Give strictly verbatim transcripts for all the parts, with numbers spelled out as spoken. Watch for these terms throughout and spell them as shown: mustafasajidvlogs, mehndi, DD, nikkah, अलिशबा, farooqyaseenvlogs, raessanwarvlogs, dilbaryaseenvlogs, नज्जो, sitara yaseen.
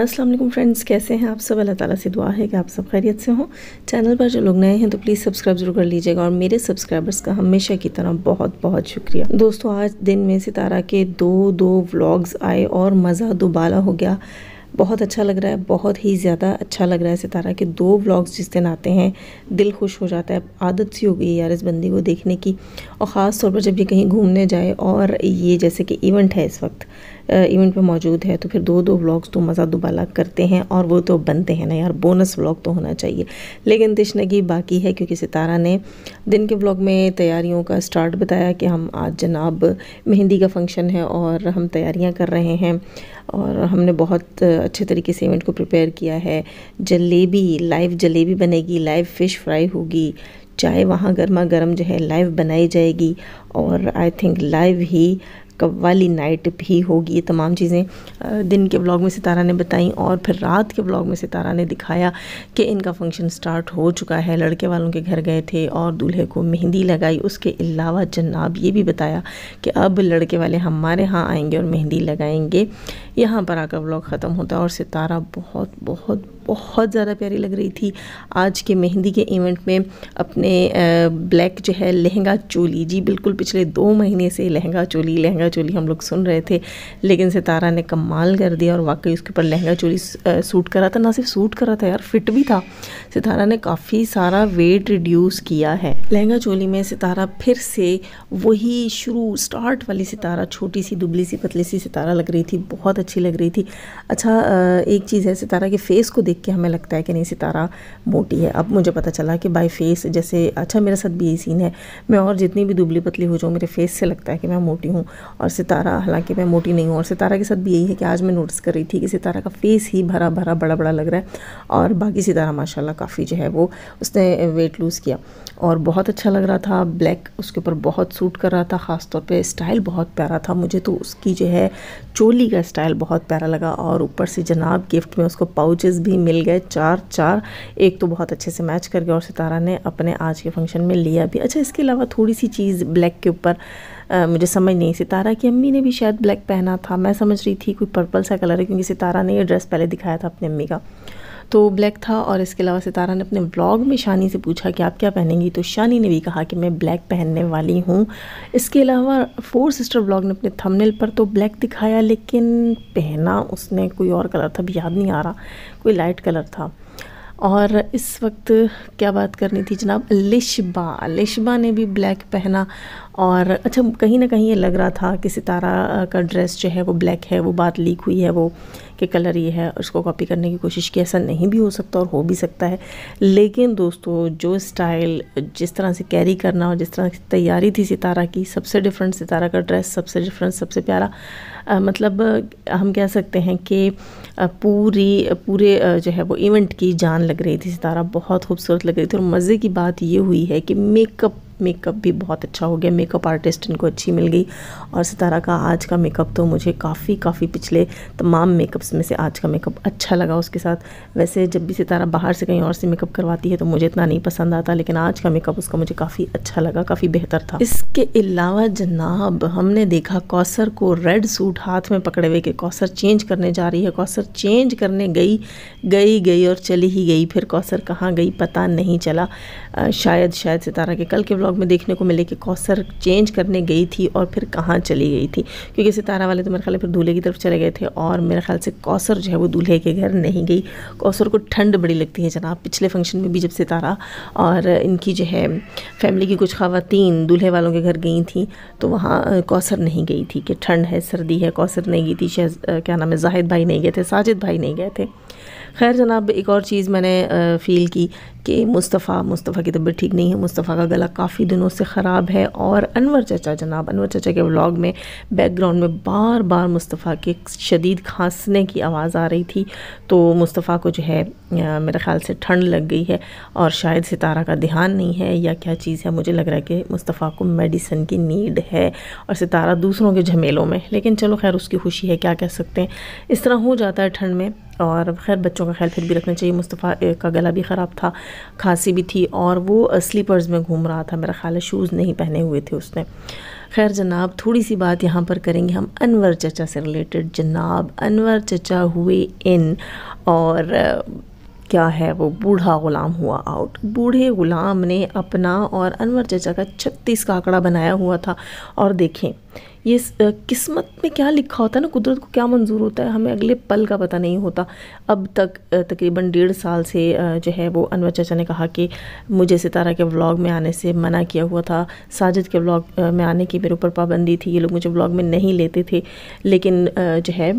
अस्सलाम वालेकुम फ्रेंड्स, कैसे हैं आप सब। अल्लाह ताला से दुआ है कि आप सब खैरियत से हों। चैनल पर जो लोग नए हैं तो प्लीज़ सब्सक्राइब जरूर कर लीजिएगा और मेरे सब्सक्राइबर्स का हमेशा की तरह बहुत बहुत शुक्रिया। दोस्तों, आज दिन में सितारा के दो दो व्लॉग्स आए और मज़ा दुबाला हो गया। बहुत अच्छा लग रहा है, बहुत ही ज़्यादा अच्छा लग रहा है। सितारा के दो व्लॉग्स जिस दिन आते हैं दिल खुश हो जाता है। आदत सी हो गई यार इस बंदी को देखने की, और ख़ास तौर पर जब ये कहीं घूमने जाए और ये जैसे कि इवेंट है इस वक्त, इवेंट पे मौजूद है, तो फिर दो दो व्लॉग्स तो मज़ा दुबाला करते हैं और वो तो बनते हैं ना यार, बोनस व्लॉग तो होना चाहिए। लेकिन तशनगी बाकी है क्योंकि सितारा ने दिन के व्लॉग में तैयारियों का स्टार्ट बताया कि हम आज जनाब मेहंदी का फंक्शन है और हम तैयारियाँ कर रहे हैं और हमने बहुत अच्छे तरीके से इवेंट को प्रिपेयर किया है। जलेबी, लाइव जलेबी बनेगी, लाइव फ़िश फ्राई होगी, चाय वहाँ गर्मा गर्म जो है लाइव बनाई जाएगी और आई थिंक लाइव ही कव्वाली नाइट भी होगी। ये तमाम चीज़ें दिन के व्लॉग में सितारा ने बताई और फिर रात के व्लॉग में सितारा ने दिखाया कि इनका फंक्शन स्टार्ट हो चुका है। लड़के वालों के घर गए थे और दूल्हे को मेहंदी लगाई। उसके अलावा जनाब ये भी बताया कि अब लड़के वाले हमारे यहाँ आएंगे और मेहंदी लगाएंगे। यहाँ पर आकर व्लॉग ख़त्म होता है और सितारा बहुत बहुत बहुत ज़्यादा प्यारी लग रही थी आज के मेहंदी के इवेंट में। अपने ब्लैक जो है लहंगा चोली, जी बिल्कुल, पिछले दो महीने से लहंगा चोली लहंगा चोली हम लोग सुन रहे थे, लेकिन सितारा ने कमाल कर दिया और वाकई उसके ऊपर लहंगा चोली सूट करा था। ना सिर्फ सूट करा था यार, फिट भी था। सितारा ने काफ़ी सारा वेट रिड्यूस किया है। लहंगा चोली में सितारा फिर से वही शुरू स्टार्ट वाली सितारा, छोटी सी दुबली सी पतली सी सितारा लग रही थी, बहुत अच्छी लग रही थी। अच्छा, एक चीज़ है, सितारा के फेस को देख के हमें लगता है कि नहीं सितारा मोटी है। अब मुझे पता चला कि बाय फेस, जैसे अच्छा मेरे साथ भी यही सीन है, मैं और जितनी भी दुबली पतली हो जाऊँ मेरे फेस से लगता है कि मैं मोटी हूँ और सितारा, हालांकि मैं मोटी नहीं हूँ। और सितारा के साथ भी यही है कि आज मैं नोटिस कर रही थी कि सितारा का फेस ही भरा भरा बड़ा बड़ा लग रहा है और बाकी सितारा माशाल्लाह काफ़ी जो है वो उसने वेट लूज़ किया और बहुत अच्छा लग रहा था। ब्लैक उसके ऊपर बहुत सूट कर रहा था, ख़ास तौर पे स्टाइल बहुत प्यारा था। मुझे तो उसकी जो है चोली का स्टाइल बहुत प्यारा लगा और ऊपर से जनाब गिफ्ट में उसको पाउचेस भी मिल गए, चार चार, एक तो बहुत अच्छे से मैच कर गया और सितारा ने अपने आज के फंक्शन में लिया भी। अच्छा, इसके अलावा थोड़ी सी चीज़ ब्लैक के ऊपर Uh, मुझे समझ नहीं, सितारा की अम्मी ने भी शायद ब्लैक पहना था, मैं समझ रही थी कोई पर्पल सा कलर है क्योंकि सितारा ने ये ड्रेस पहले दिखाया था अपनी अम्मी का, तो ब्लैक था। और इसके अलावा सितारा ने अपने व्लॉग में शानी से पूछा कि आप क्या पहनेंगी, तो शानी ने भी कहा कि मैं ब्लैक पहनने वाली हूँ। इसके अलावा फोर सिस्टर व्लॉग ने अपने थंबनेल पर तो ब्लैक दिखाया लेकिन पहना उसने कोई और कलर था, अभी याद नहीं आ रहा, कोई लाइट कलर था। और इस वक्त क्या बात करनी थी जनाब, अलिशबा अलिशबा ने भी ब्लैक पहना और अच्छा, कहीं ना कहीं ये लग रहा था कि सितारा का ड्रेस जो है वो ब्लैक है, वो बात लीक हुई है वो कि कलर ये है, उसको कॉपी करने की कोशिश की। ऐसा नहीं भी हो सकता और हो भी सकता है, लेकिन दोस्तों जो स्टाइल, जिस तरह से कैरी करना और जिस तरह की तैयारी थी सितारा की, सबसे डिफरेंट सितारा का ड्रेस, सबसे डिफरेंट, सबसे प्यारा। आ, मतलब हम कह सकते हैं कि पूरी पूरे जो है वो इवेंट की जान लग रही थी सितारा, बहुत खूबसूरत लग रही थी। और मज़े की बात ये हुई है कि मेकअप मेकअप भी बहुत अच्छा हो गया, मेकअप आर्टिस्ट इनको अच्छी मिल गई और सितारा का आज का मेकअप तो मुझे काफ़ी काफ़ी पिछले तमाम मेकअप्स में से आज का मेकअप अच्छा लगा उसके साथ। वैसे जब भी सितारा बाहर से कहीं और से मेकअप करवाती है तो मुझे इतना नहीं पसंद आता, लेकिन आज का मेकअप उसका मुझे काफ़ी अच्छा लगा, काफ़ी बेहतर था। इसके अलावा जनाब हमने देखा कौसर को रेड सूट हाथ में पकड़े हुए कि कौसर चेंज करने जा रही है। कौसर चेंज करने गई गई गई और चली ही गई, फिर कौसर कहाँ गई पता नहीं चला। शायद शायद सितारा के कल के व्लॉग में देखने को मिले कि कौसर चेंज करने गई थी और फिर कहाँ चली गई थी, क्योंकि सितारा वाले तो मेरे ख्याल फिर दूल्हे की तरफ चले गए थे और मेरे ख्याल से कौसर जो है वो दूल्हे के घर नहीं गई। कौसर को ठंड बड़ी लगती है जनाब, पिछले फंक्शन में भी जब सितारा और इनकी जो है फैमिली की कुछ खवातीन दूल्हे वालों के घर गई थी तो वहाँ कौसर नहीं गई थी कि ठंड है सर्दी है, कौसर नहीं गई थी। शायद क्या नाम है, जाहिद भाई नहीं गए थे, साजिद भाई नहीं गए थे। खैर जनाब, एक और चीज़ मैंने फ़ील की कि मुस्तफ़ा मुस्तफ़ा की तबीयत ठीक नहीं है, मुस्तफ़ा का गला काफ़ी दिनों से ख़राब है। और अनवर चाचा जनाब, अनवर चाचा के व्लॉग में बैकग्राउंड में बार बार मुस्तफ़ा के शदीद खांसने की आवाज़ आ रही थी, तो मुस्तफ़ा को जो है मेरे ख़्याल से ठंड लग गई है और शायद सितारा का ध्यान नहीं है या क्या चीज़ है, मुझे लग रहा है कि मुस्तफ़ा को मेडिसिन की नीड है और सितारा दूसरों के झमेलों में। लेकिन चलो खैर, उसकी खुशी है, क्या कह सकते हैं, इस तरह हो जाता है ठंड में। और खैर बच्चों का ख्याल फिर भी रखना चाहिए। मुस्तफ़ा का गला भी ख़राब था, खांसी भी थी और वो स्लीपर्स में घूम रहा था, मेरा ख्याल है शूज़ नहीं पहने हुए थे उसने। खैर जनाब, थोड़ी सी बात यहाँ पर करेंगे हम अनवर चचा से रिलेटेड। जनाब अनवर चचा हुए इन और क्या है वो बूढ़ा ग़ुलाम हुआ आउट। बूढ़े ग़ुलाम ने अपना और अनवर चचा का छत्तीस का आंकड़ा बनाया हुआ था। और देखें ये किस्मत में क्या लिखा होता है ना, कुदरत को क्या मंजूर होता है हमें अगले पल का पता नहीं होता। अब तक तकरीबन डेढ़ साल से जो है वो अनवर चाचा ने कहा कि मुझे सितारा के व्लॉग में आने से मना किया हुआ था, साजिद के व्लॉग में आने की मेरे ऊपर पाबंदी थी, ये लोग मुझे व्लॉग में नहीं लेते थे। लेकिन जो है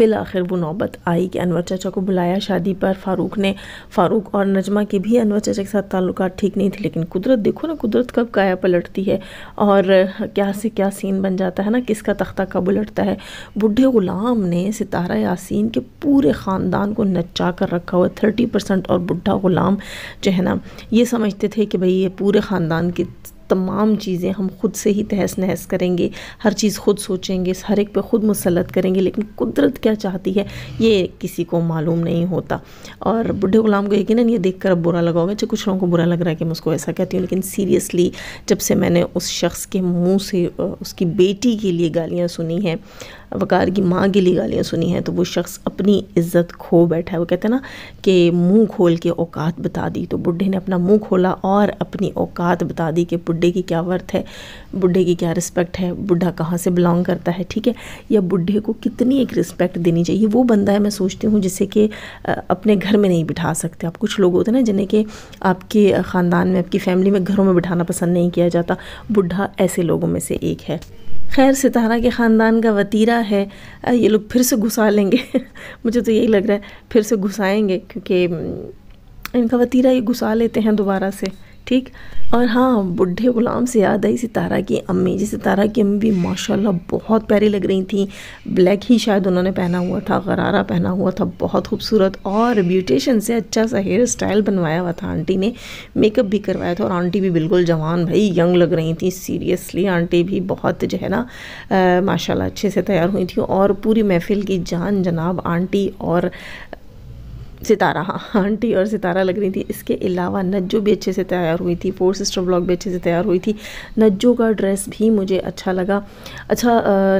बिल आखिर वो नौबत आई कि अनवर चाचा को बुलाया शादी पर फ़ारूक ने। फ़ारूक और नजमा के भी अनवर चाचा के साथ ताल्लुकात ठीक नहीं थे, लेकिन कुदरत देखो ना, कुदरत कब काया पलटती है और क्या से क्या सीन बन जाता है ना, किसका तख्ता कब उलटता है। बूढ़े ग़ुलाम ने सितारा यासीन के पूरे ख़ानदान को नचा कर रखा हुआ थर्टी परसेंट और बूढ़ा ग़ुलाम जो है ना ये समझते थे कि भाई ये पूरे ख़ानदान की तमाम चीज़ें हम ख़ुद से ही तहस नहस करेंगे, हर चीज़ ख़ुद सोचेंगे, हर एक पे ख़ुद मुसलत करेंगे। लेकिन कुदरत क्या चाहती है ये किसी को मालूम नहीं होता। और बूढ़े ग़ुलाम को यकीनन ये देखकर अब बुरा लगा होगा, चाहे कुछ लोगों को बुरा लग रहा है कि मैं उसको ऐसा कहती हूँ, लेकिन सीरियसली जब से मैंने उस शख्स के मुँह से उसकी बेटी के लिए गालियाँ सुनी हैं, वकार की माँ के लिए गालियाँ सुनी हैं, तो वो शख्स अपनी इज़्ज़त खो बैठा है। वो कहते हैं ना कि मुँह खोल के औकात बता दी, तो बुढ़े ने अपना मुँह खोला और अपनी औकात बता दी कि बुढ़े की क्या वर्थ है, बुढ़े की क्या रिस्पेक्ट है, बुढ़ा कहाँ से बिलोंग करता है, ठीक है, या बुढ़े को कितनी एक रिस्पेक्ट देनी चाहिए। वो बंदा है मैं सोचती हूँ जिसे कि अपने घर में नहीं बिठा सकते आप। कुछ लोग होते हैं ना जिन्हें कि आपके ख़ानदान में, आपकी फैमिली में, घरों में बिठाना पसंद नहीं किया जाता, बुढ़ा ऐसे लोगों में से एक है। खैर सितारा के ख़ानदान का वतीरा है, ये लोग फिर से घुसा लेंगे मुझे तो यही लग रहा है फिर से घुसाएंगे, क्योंकि इनका वतीरा ये घुसा लेते हैं दोबारा से, ठीक। और हाँ, बूढ़े ग़ुलाम से याद आई सितारा की अम्मी जी। सितारा की अम्मी भी माशाल्लाह बहुत प्यारी लग रही थी, ब्लैक ही शायद उन्होंने पहना हुआ था, गरारा पहना हुआ था, बहुत खूबसूरत, और ब्यूटिशन से अच्छा सा हेयर स्टाइल बनवाया हुआ था आंटी ने, मेकअप भी करवाया था, और आंटी भी बिल्कुल जवान भाई यंग लग रही थी। सीरियसली आंटी भी बहुत जो है ना माशाल्लाह अच्छे से तैयार हुई थी, और पूरी महफिल की जान जनाब आंटी और सितारा, हाँ आंटी और सितारा लग रही थी। इसके अलावा नज्जो भी अच्छे से तैयार हुई थी, फोर सिस्टर व्लॉग भी अच्छे से तैयार हुई थी। नज्जो का ड्रेस भी मुझे अच्छा लगा। अच्छा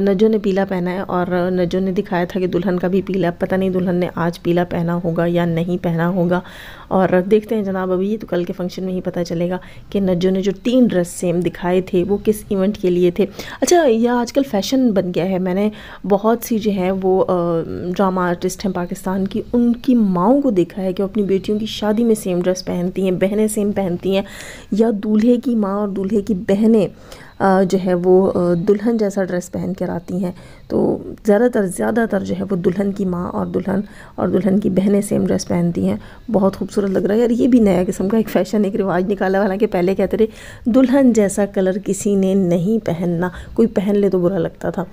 नज्जो ने पीला पहना है, और नज्जो ने दिखाया था कि दुल्हन का भी पीला, पता नहीं दुल्हन ने आज पीला पहना होगा या नहीं पहना होगा, और देखते हैं जनाब अभी ये तो कल के फंक्शन में ही पता चलेगा कि नज्जो ने जो तीन ड्रेस सेम दिखाए थे वो किस इवेंट के लिए थे। अच्छा यह आजकल फ़ैशन बन गया है, मैंने बहुत सी जो है वो ड्रामा आर्टिस्ट हैं पाकिस्तान की, उनकी माँ को देखा है कि अपनी बेटियों की शादी में सेम ड्रेस पहनती हैं, बहनें सेम पहनती हैं, या दूल्हे की माँ और दूल्हे की बहनें जो है वो दुल्हन जैसा ड्रेस पहन कर आती हैं। तो ज़्यादातर ज़्यादातर जो है वो दुल्हन की माँ और दुल्हन और दुल्हन की बहनें सेम ड्रेस पहनती हैं। बहुत खूबसूरत लग रहा है यार, ये भी नया किस्म का एक फ़ैशन, एक रिवाज निकाला। हालांकि पहले कहते थे दुल्हन जैसा कलर किसी ने नहीं पहनना, कोई पहन ले तो बुरा लगता था।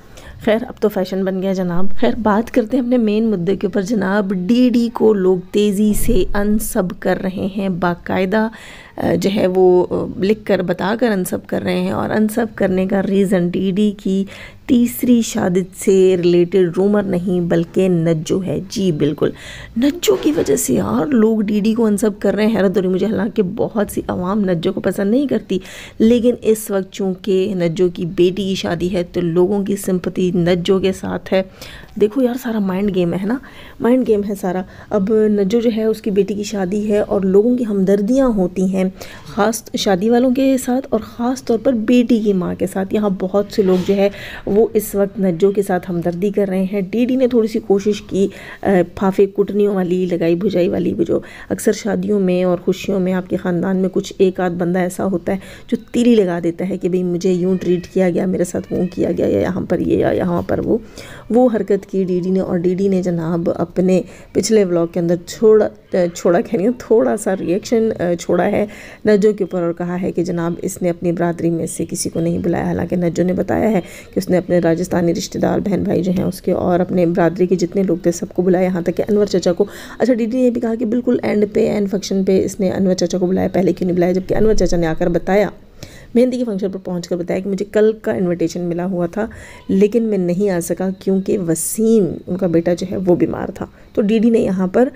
खैर अब तो फ़ैशन बन गया जनाब। खैर बात करते हैं अपने मेन मुद्दे के ऊपर जनाब। डी डी को लोग तेज़ी से अनसब कर रहे हैं, बाकायदा जो है वो लिख कर बता कर अनसब कर रहे हैं, और अनसब करने का रीज़न डी डी की तीसरी शादी से रिलेटेड रूमर नहीं बल्कि नज्जो है। जी बिल्कुल, नज्जो की वजह से यार लोग डीडी को अनसब कर रहे हैं। हैरत हो रही मुझे, हालांकि बहुत सी आवाम नज्जो को पसंद नहीं करती, लेकिन इस वक्त चूँकि नज्जो की बेटी की शादी है तो लोगों की सिंपति नज्जो के साथ है। देखो यार सारा माइंड गेम है ना, माइंड गेम है सारा। अब नज्जो जो है उसकी बेटी की शादी है और लोगों की हमदर्दियाँ होती हैं, ख़ास शादी वालों के साथ और ख़ास तौर पर बेटी की माँ के साथ। यहाँ बहुत से लोग जो है वो इस वक्त नज्जो के साथ हमदर्दी कर रहे हैं। डीडी ने थोड़ी सी कोशिश की, फाफे कुटनियों वाली, लगाई भुजाई वाली, वो जो अक्सर शादियों में और खुशियों में आपके ख़ानदान में कुछ एक आध बंदा ऐसा होता है जो तीली लगा देता है कि भाई मुझे यूँ ट्रीट किया गया, मेरे साथ वो किया गया, या यहाँ पर ये या यहाँ पर वो वो हरकत की डीडी ने। और डीडी ने जनाब अपने पिछले व्लॉग के अंदर छोड़ा छोड़ा कह रही हूँ थोड़ा सा रिएक्शन छोड़ा है नज्जो के ऊपर, और कहा है कि जनाब इसने अपनी बरादरी में से किसी को नहीं बुलाया। हालाँकि नज्जो ने बताया है कि उसने अपने राजस्थानी रिश्तेदार बहन भाई जो हैं उसके और अपने बरादरी के जितने लोग थे सबको बुलाया, यहाँ तक कि अनवर चाचा को। अच्छा डीडी ने यह भी कहा कि बिल्कुल एंड पे, एंड फंक्शन पे इसने अनवर चाचा को बुलाया, पहले क्यों नहीं बुलाया, जबकि अनवर चाचा ने आकर बताया, मेहंदी के फंक्शन पर पहुंचकर बताया कि मुझे कल का इन्विटेशन मिला हुआ था लेकिन मैं नहीं आ सका क्योंकि वसीम उनका बेटा जो है वो बीमार था। तो डीडी ने यहाँ पर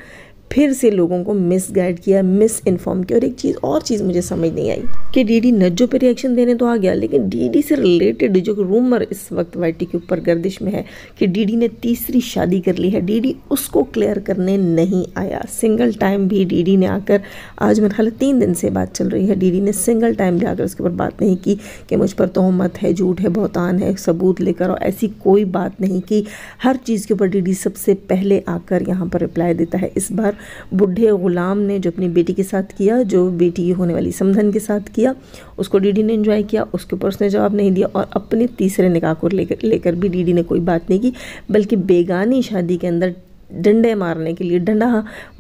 फिर से लोगों को मिस गाइड किया, मिस इन्फॉर्म किया। और एक चीज़ और चीज़ मुझे समझ नहीं आई कि डीडी नज्जो पे रिएक्शन देने तो आ गया, लेकिन डीडी से रिलेटेड जो रूमर इस वक्त वाइटी के ऊपर गर्दिश में है कि डीडी ने तीसरी शादी कर ली है, डीडी उसको क्लियर करने नहीं आया। सिंगल टाइम भी डीडी ने आकर, आज मेरे ख्याल तीन दिन से बात चल रही है, डीडी ने सिंगल टाइम भी आकर उसके ऊपर बात नहीं की कि मुझ पर तोहमत है, झूठ है, बहतान है, सबूत लेकर, और ऐसी कोई बात नहीं की। हर चीज़ के ऊपर डीडी सबसे पहले आकर यहाँ पर रिप्लाई देता है। इस बार बूढ़े ग़ुलाम ने जो अपनी बेटी के साथ किया, जो बेटी होने वाली समधन के साथ किया, उसको डीडी ने एंजॉय किया, उसके ऊपर उसने जवाब नहीं दिया। और अपने तीसरे निकाह को लेकर लेकर भी डीडी ने कोई बात नहीं की, बल्कि बेगानी शादी के अंदर डंडे मारने के लिए, डंडा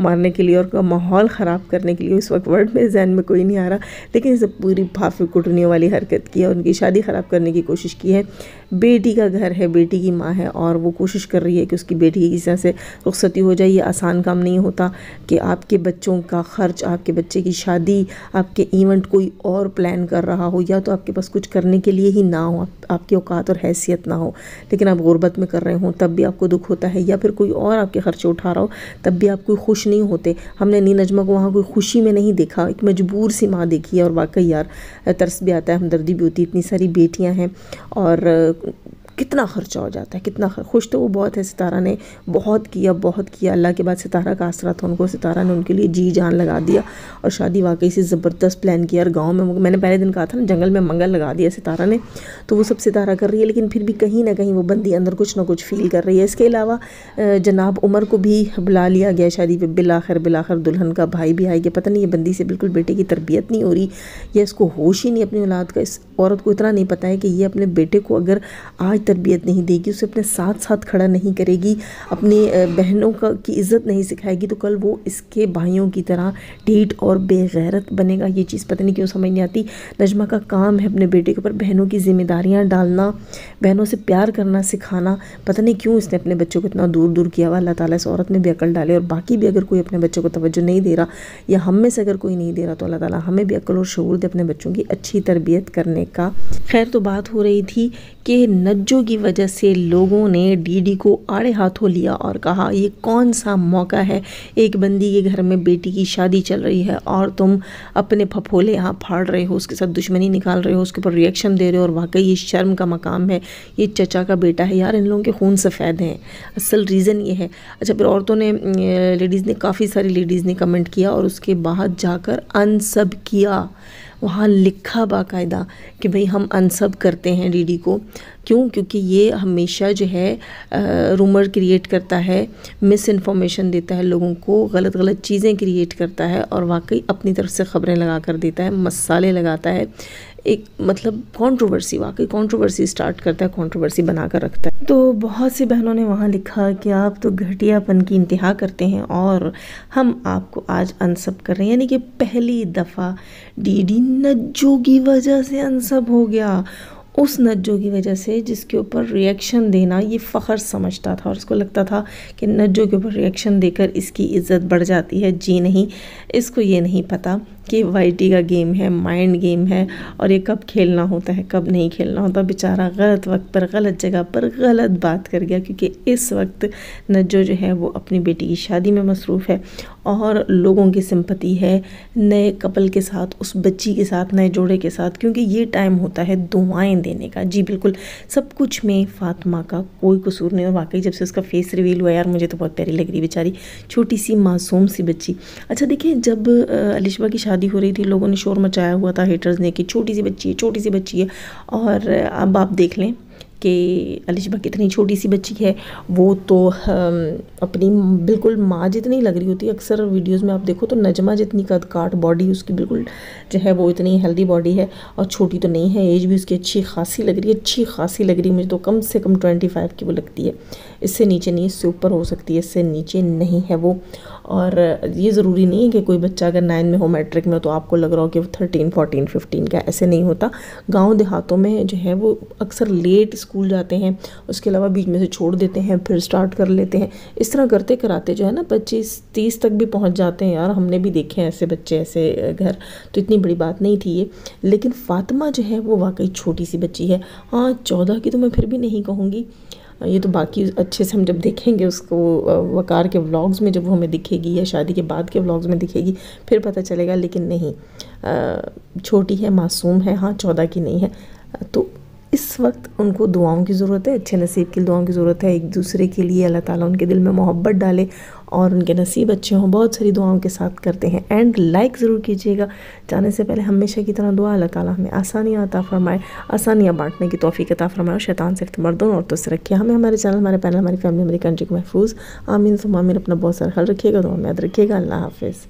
मारने के लिए और माहौल ख़राब करने के लिए, उस वक्त वर्ड में जहन में कोई नहीं आ रहा, लेकिन इसे पूरी फाफी कुटने वाली हरकत की है, उनकी शादी ख़राब करने की कोशिश की है। बेटी का घर है, बेटी की माँ है, और वो कोशिश कर रही है कि उसकी बेटी की किसी तरह से रुखसती हो जाए। ये आसान काम नहीं होता कि आपके बच्चों का खर्च, आपके बच्चे की शादी, आपके इवेंट कोई और प्लान कर रहा हो, या तो आपके पास कुछ करने के लिए ही ना हो, आप, आपकी औकात और हैसियत ना हो, लेकिन आप गुर्बत में कर रहे हो तब भी आपको दुख होता है, या फिर कोई और आपके खर्चे उठा रहा हो तब भी आप कोई खुश नहीं होते। हमने नी नजमा को वहाँ कोई खुशी में नहीं देखा, एक मजबूर सी माँ देखी है, और वाकई यार तरस भी आता है, हमदर्दी भी होती है। इतनी सारी बेटियाँ हैं और कितना ख़र्चा हो जाता है, कितना खुश तो वो बहुत है, सितारा ने बहुत किया, बहुत किया। अल्लाह के बाद सितारा का आसरा था उनको, सितारा ने उनके लिए जी जान लगा दिया और शादी वाकई से ज़बरदस्त प्लान किया। और गांव में, मैंने पहले दिन कहा था ना, जंगल में मंगल लगा दिया सितारा ने, तो वो सब सितारा कर रही है, लेकिन फिर भी कहीं ना कहीं वो बंदी अंदर कुछ ना कुछ फ़ील कर रही है। इसके अलावा जनाब उमर को भी बुला लिया गया शादी पर, बिलाखिर बिलाखिर दुल्हन का भाई भी आएगा। पता नहीं ये बंदी से बिल्कुल बेटे की तरबियत नहीं हो रही, या इसको होश ही नहीं अपनी औलाद का। इस औरत को इतना नहीं पता है कि ये अपने बेटे को अगर आज तरबियत नहीं देगी, उसे अपने साथ साथ खड़ा नहीं करेगी, अपनी बहनों का की इज़्ज़त नहीं सिखाएगी, तो कल वो इसके भाइयों की तरह ढीठ और बेगैरत बनेगा। ये चीज़ पता नहीं क्यों समझ नहीं आती। नजमा का काम है अपने बेटे के ऊपर बहनों की जिम्मेदारियां डालना, बहनों से प्यार करना सिखाना। पता नहीं क्यों इसने अपने बच्चों को इतना दूर दूर किया हुआ। अल्लाह ताला इस औरत में भी अकल डाले, और बाकी भी अगर कोई अपने बच्चों को तवज्जो नहीं दे रहा, या हम में से अगर कोई नहीं दे रहा, तो अल्लाह ताला हमें भी अकल और शऊर दे अपने बच्चों की अच्छी तरबियत करने का। खैर, तो बात हो रही थी कि नज्जो की वजह से लोगों ने डीडी को आड़े हाथों लिया और कहा ये कौन सा मौका है, एक बंदी के घर में बेटी की शादी चल रही है और तुम अपने फफोले यहाँ फाड़ रहे हो, उसके साथ दुश्मनी निकाल रहे हो, उसके ऊपर रिएक्शन दे रहे हो। और वाकई ये शर्म का मकाम है, ये चचा का बेटा है यार, इन लोगों के खून सफ़ेद हैं, असल रीज़न ये है। अच्छा, फिर औरतों ने, लेडीज़ ने, काफ़ी सारी लेडीज़ ने कमेंट किया और उसके बाद जाकर अनसब किया। वहाँ लिखा बाकायदा कि भाई हम अनसब करते हैं डीडी को, क्यों? क्योंकि ये हमेशा जो है रूमर क्रिएट करता है, मिस इन्फॉर्मेशन देता है लोगों को, गलत गलत चीज़ें क्रिएट करता है, और वाकई अपनी तरफ से ख़बरें लगा कर देता है, मसाले लगाता है, एक मतलब कंट्रोवर्सी, वाकई कंट्रोवर्सी स्टार्ट करता है, कंट्रोवर्सी बना कर रखता है। तो बहुत सी बहनों ने वहाँ लिखा कि आप तो घटियापन की इंतहा करते हैं और हम आपको आज अनसब कर रहे हैं, यानी कि पहली दफ़ा डीडी नज्जो की वजह से अनसब हो गया, उस नज्जो की वजह से जिसके ऊपर रिएक्शन देना ये फ़ख्र समझता था और उसको लगता था कि नज्जो के ऊपर रिएक्शन देकर इसकी इज़्ज़त बढ़ जाती है। जी नहीं, इसको ये नहीं पता कि वाईटी का गेम है, माइंड गेम है, और ये कब खेलना होता है कब नहीं खेलना होता। बेचारा गलत वक्त पर गलत जगह पर गलत बात कर गया, क्योंकि इस वक्त नज्जो जो है वो अपनी बेटी की शादी में मसरूफ़ है और लोगों की सिंपति है नए कपल के साथ, उस बच्ची के साथ, नए जोड़े के साथ, क्योंकि ये टाइम होता है दुआएं देने का। जी बिल्कुल, सब कुछ में फातिमा का कोई कसूर नहीं। और वाकई जब से उसका फेस रिवील हुआ यार, मुझे तो बहुत प्यारी लग रही बेचारी, छोटी सी मासूम सी बच्ची। अच्छा देखिए, जब अलिशबा की शादी हो रही थी लोगों ने शोर मचाया हुआ था, हेटर्स ने, कि छोटी सी बच्ची है, छोटी सी बच्ची है, और अब आप देख लें कि अलिशबा कितनी छोटी सी बच्ची है। वो तो अपनी बिल्कुल माँ जितनी लग रही होती है, अक्सर वीडियोस में आप देखो तो नजमा जितनी कद काट बॉडी उसकी, बिल्कुल जो है वो इतनी हेल्दी बॉडी है, और छोटी तो नहीं है, एज भी उसकी अच्छी खासी लग रही है, अच्छी खासी लग रही है, मुझे तो कम से कम ट्वेंटी फाइव की वो लगती है, इससे नीचे नहीं, इससे ऊपर हो सकती है, इससे नीचे नहीं है वो। और ये ज़रूरी नहीं है कि कोई बच्चा अगर नाइन में हो, मैट्रिक में हो, तो आपको लग रहा हो कि वो थर्टीन फोर्टीन फिफ्टीन का, ऐसे नहीं होता। गाँव देहातों में जो है वो अक्सर लेट स्कूल जाते हैं, उसके अलावा बीच में से छोड़ देते हैं, फिर स्टार्ट कर लेते हैं, इस तरह करते कराते जो है ना पच्चीस तीस तक भी पहुंच जाते हैं। यार हमने भी देखे हैं ऐसे बच्चे, ऐसे घर, तो इतनी बड़ी बात नहीं थी ये। लेकिन फातिमा जो है वो वाकई छोटी सी बच्ची है। हाँ, चौदह की तो मैं फिर भी नहीं कहूँगी, ये तो बाकी अच्छे से हम जब देखेंगे उसको वकार के व्लॉग्स में, जब वो हमें दिखेगी या शादी के बाद के व्लॉग्स में दिखेगी फिर पता चलेगा, लेकिन नहीं छोटी है, मासूम है, हाँ चौदह की नहीं है। तो इस वक्त उनको दुआओं की ज़रूरत है, अच्छे नसीब की दुआओं की ज़रूरत है एक दूसरे के लिए। अल्लाह ताला उनके दिल में मोहब्बत डाले और उनके नसीब अच्छे हों। बहुत सारी दुआओं के साथ करते हैं। एंड लाइक ज़रूर कीजिएगा। जाने से पहले हमेशा की तरह दुआ, अल्लाह ताला हमें आसानियाँ अता फरमाए, आसानियाँ बांटने की तौफीक अता फरमाए और शैतान से इख्तिमार दोनों औरतों से रखिए। हमें, हमारे चैनल, हमारे पैनल, हमारी फैमिली, हमारी कंट्री को महफूज आमीन सुमामीन। अपना बहुत सारा ख्याल रखिएगा, दुआ में याद रखिएगा। अल्लाह हाफिज़।